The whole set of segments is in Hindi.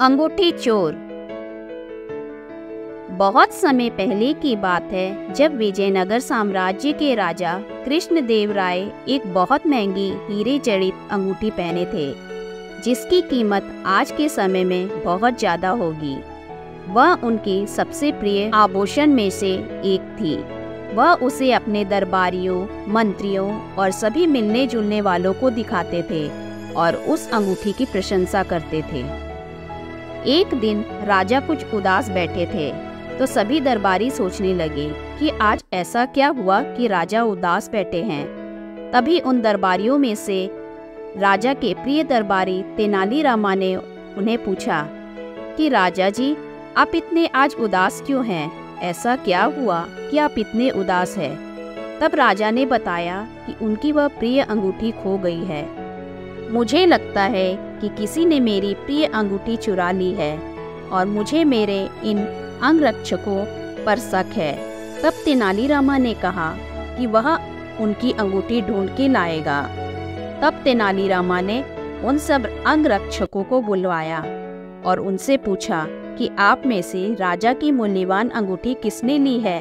अंगूठी चोर। बहुत समय पहले की बात है, जब विजयनगर साम्राज्य के राजा कृष्ण देव राय एक बहुत महंगी हीरे जड़ित अंगूठी पहने थे, जिसकी कीमत आज के समय में बहुत ज्यादा होगी। वह उनकी सबसे प्रिय आभूषण में से एक थी। वह उसे अपने दरबारियों, मंत्रियों और सभी मिलने जुलने वालों को दिखाते थे और उस अंगूठी की प्रशंसा करते थे। एक दिन राजा कुछ उदास बैठे थे, तो सभी दरबारी सोचने लगे कि आज ऐसा क्या हुआ कि राजा उदास बैठे हैं। तभी उन दरबारियों में से राजा के प्रिय दरबारी तेनाली राम ने उन्हें पूछा कि राजा जी, आप इतने आज उदास क्यों हैं? ऐसा क्या हुआ कि आप इतने उदास हैं? तब राजा ने बताया कि उनकी वह प्रिय अंगूठी खो गई है। मुझे लगता है कि किसी ने मेरी प्रिय अंगूठी चुरा ली है और मुझे मेरे इन अंगरक्षकों पर शक है। तब तेनाली रामा ने कहा कि वह उनकी अंगूठी ढूंढ के लाएगा। तब तेनाली रामा ने उन सब अंगरक्षकों को बुलवाया और उनसे पूछा कि आप में से राजा की मूल्यवान अंगूठी किसने ली है।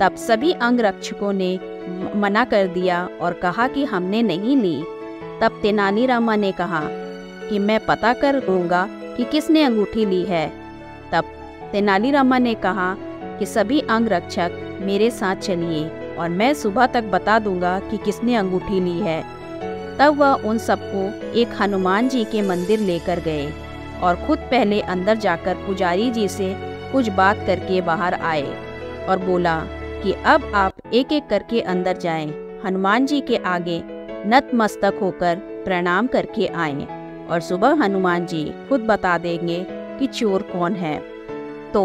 तब सभी अंगरक्षकों ने मना कर दिया और कहा कि हमने नहीं ली। तब तेनाली रामा ने कहा कि मैं पता कर लूँगा कि किसने अंगूठी ली है। तब तेनाली रामा ने कहा कि सभी अंगरक्षक मेरे साथ चलिए और मैं सुबह तक बता दूंगा कि किसने अंगूठी ली है। तब वह उन सबको एक हनुमान जी के मंदिर लेकर गए और खुद पहले अंदर जाकर पुजारी जी से कुछ बात करके बाहर आए और बोला कि अब आप एक एक करके अंदर जाएं, हनुमान जी के आगे नतमस्तक होकर प्रणाम करके आएं और सुबह हनुमान जी खुद बता देंगे कि चोर कौन है। तो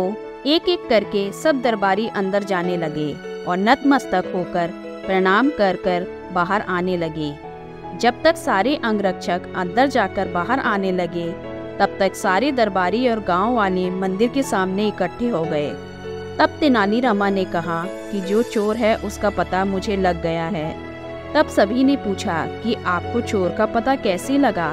एक एक करके सब दरबारी अंदर जाने लगे और नतमस्तक होकर प्रणाम कर कर बाहर आने लगे। जब तक सारे अंगरक्षक अंदर जाकर बाहर आने लगे, तब तक सारे दरबारी और गांव वाले मंदिर के सामने इकट्ठे हो गए। तब तेनाली रामा ने कहा कि जो चोर है उसका पता मुझे लग गया है। तब सभी ने पूछा कि आपको चोर का पता कैसे लगा।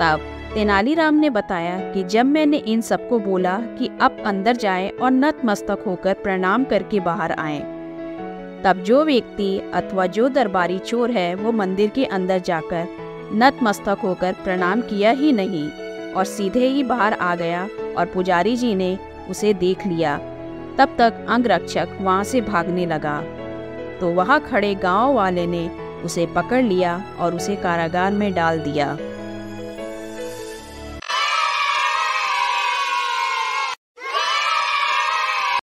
तब तेनाली राम ने बताया कि जब मैंने इन सबको बोला कि अब अंदर जाएं और नतमस्तक होकर प्रणाम करके बाहर आएं, तब जो व्यक्ति अथवा जो दरबारी चोर है वो मंदिर के अंदर जाकर नतमस्तक होकर प्रणाम किया ही नहीं और सीधे ही बाहर आ गया और पुजारी जी ने उसे देख लिया। तब तक अंगरक्षक वहाँ से भागने लगा, तो वहाँ खड़े गांव वाले ने उसे पकड़ लिया और उसे कारागार में डाल दिया।